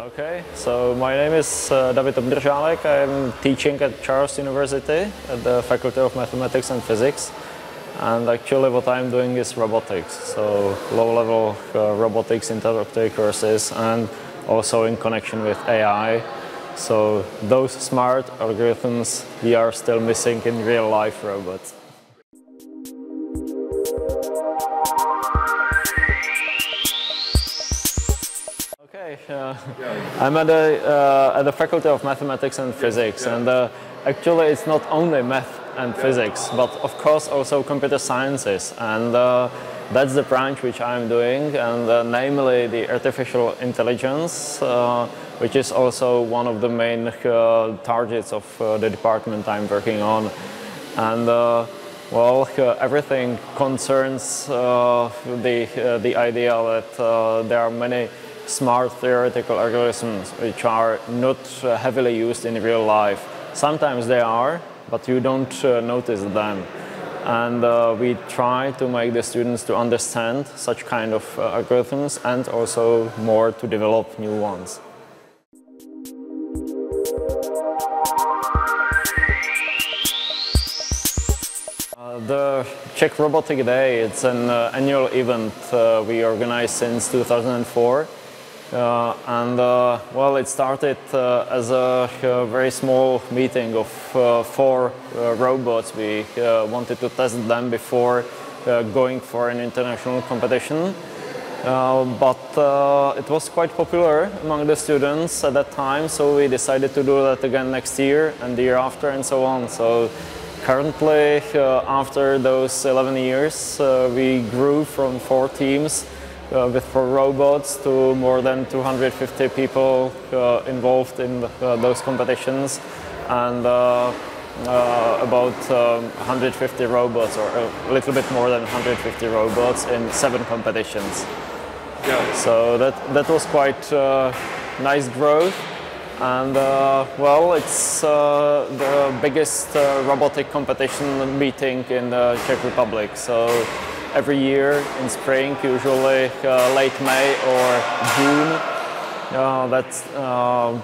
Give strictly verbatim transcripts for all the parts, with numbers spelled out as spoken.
Okay, so my name is uh, David Obdržálek. I'm teaching at Charles University at the Faculty of Mathematics and Physics. And actually what I'm doing is robotics, so low-level uh, robotics introductory courses and also in connection with A I. So those smart algorithms we are still missing in real-life robots. Okay, uh, I'm at the, uh, at the Faculty of Mathematics and Physics, and uh, actually it's not only math and physics, but of course also computer sciences, and uh, that's the branch which I'm doing, and uh, namely the artificial intelligence, uh, which is also one of the main uh, targets of uh, the department I'm working on. And uh, well, uh, everything concerns uh, the, uh, the idea that uh, there are many smart theoretical algorithms which are not uh, heavily used in real life. Sometimes they are, but you don't uh, notice them. And uh, we try to make the students to understand such kind of uh, algorithms and also more to develop new ones. Uh, the Czech Robotic Day, it's an uh, annual event uh, we organize since two thousand four. Uh, and uh, well, it started uh, as a, a very small meeting of uh, four uh, robots. We uh, wanted to test them before uh, going for an international competition. Uh, but uh, it was quite popular among the students at that time, so we decided to do that again next year and the year after and so on. So currently, uh, after those eleven years, uh, we grew from four teams Uh, with four robots to more than two hundred fifty people uh, involved in uh, those competitions, and uh, uh, about um, one hundred fifty robots, or a little bit more than one hundred fifty robots in seven competitions. Yeah. So that, that was quite uh, nice growth, and uh, well, it's uh, the biggest uh, robotic competition meeting in the Czech Republic. So every year in spring, usually uh, late May or June. Uh, that's uh,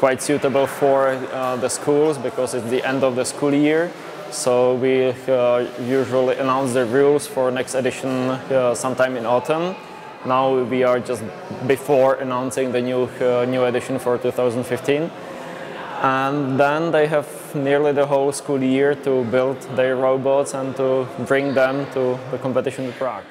quite suitable for uh, the schools because it's the end of the school year. So we uh, usually announce the rules for next edition uh, sometime in autumn. Now we are just before announcing the new, uh, new edition for two thousand fifteen. And then they have nearly the whole school year to build their robots and to bring them to the competition in Prague.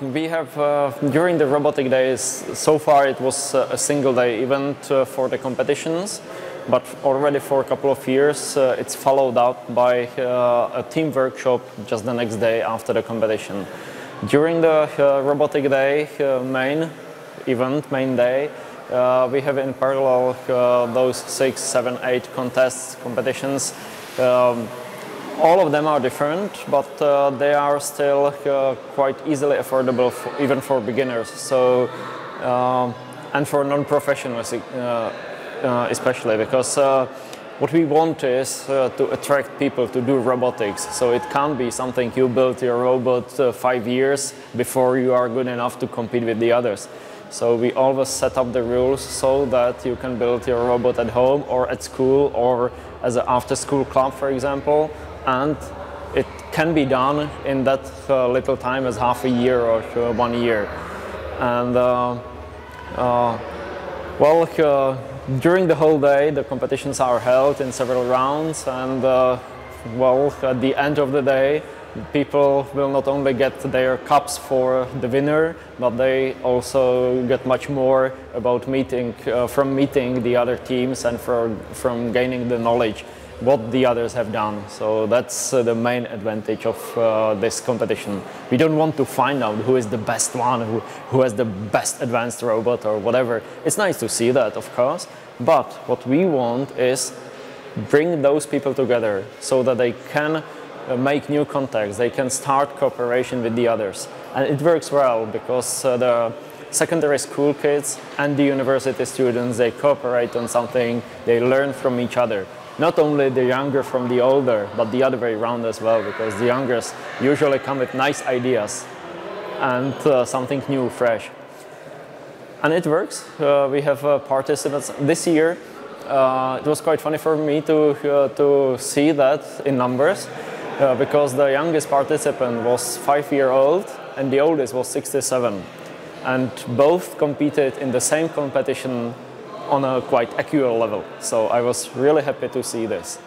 We have, uh, during the robotic days, so far it was a single day event uh, for the competitions, but already for a couple of years uh, it's followed up by uh, a team workshop just the next day after the competition. During the uh, robotic day uh, main event, main day, uh, we have in parallel uh, those six, seven, eight contests, competitions. Um, all of them are different, but uh, they are still uh, quite easily affordable for, even for beginners. So, uh, and for non-professionals uh, uh, especially, because uh, what we want is uh, to attract people to do robotics, so it can't be something you build your robot uh, five years before you are good enough to compete with the others. So we always set up the rules so that you can build your robot at home or at school or as an after-school club, for example, and it can be done in that uh, little time as half a year or uh, one year. And uh, uh, well, uh, during the whole day, the competitions are held in several rounds, and uh, well, at the end of the day, people will not only get their cups for the winner, but they also get much more about meeting, uh, from meeting the other teams and for, from gaining the knowledge what the others have done. So that's uh, the main advantage of uh, this competition. We don't want to find out who is the best one, who, who has the best advanced robot or whatever. It's nice to see that, of course, but what we want is bring those people together so that they can uh, make new contacts, they can start cooperation with the others. And it works well because uh, the secondary school kids and the university students, they cooperate on something, they learn from each other. not only the younger from the older, but the other way around as well, because the youngers usually come with nice ideas and uh, something new, fresh. And it works. Uh, we have uh, participants this year. Uh, it was quite funny for me to, uh, to see that in numbers, uh, because the youngest participant was five years old and the oldest was sixty-seven. And both competed in the same competition on a quite accurate level. So I was really happy to see this.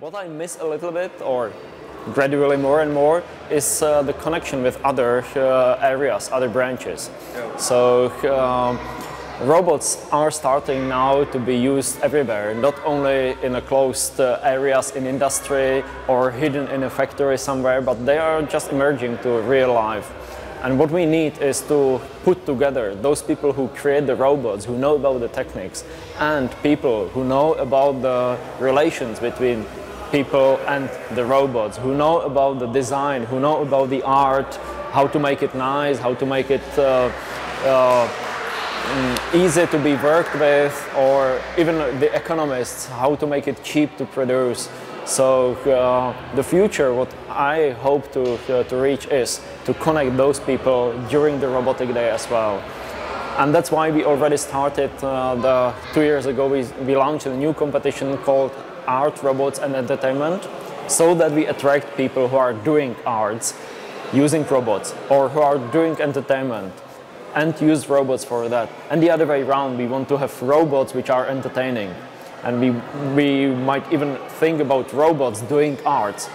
What I miss a little bit, or gradually more and more, is uh, the connection with other uh, areas, other branches. Yeah. So um, robots are starting now to be used everywhere, not only in a closed uh, areas in industry or hidden in a factory somewhere, but they are just emerging to real life. And what we need is to put together those people who create the robots, who know about the techniques, and people who know about the relations between people and the robots, who know about the design, who know about the art, how to make it nice, how to make it uh, uh, easy to be worked with, or even the economists, how to make it cheap to produce. So uh, the future, what I hope to, uh, to reach is to connect those people during the Robotic Day as well. And that's why we already started, uh, the, two years ago, we, we launched a new competition called Art, Robots and Entertainment, so that we attract people who are doing arts using robots, or who are doing entertainment and use robots for that. And the other way around, we want to have robots which are entertaining. And we, we might even think about robots doing arts.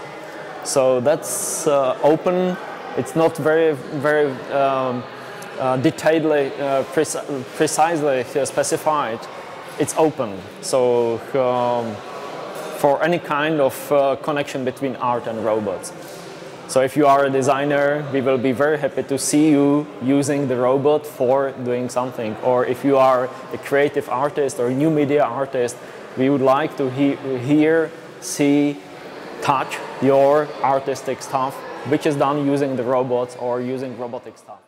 So that's uh, open. It's not very, very um, uh, detailedly, uh, preci precisely specified. It's open. So um, for any kind of uh, connection between art and robots. So if you are a designer, we will be very happy to see you using the robot for doing something. Or if you are a creative artist or a new media artist, we would like to he hear, see, touch your artistic stuff, which is done using the robots or using robotic stuff.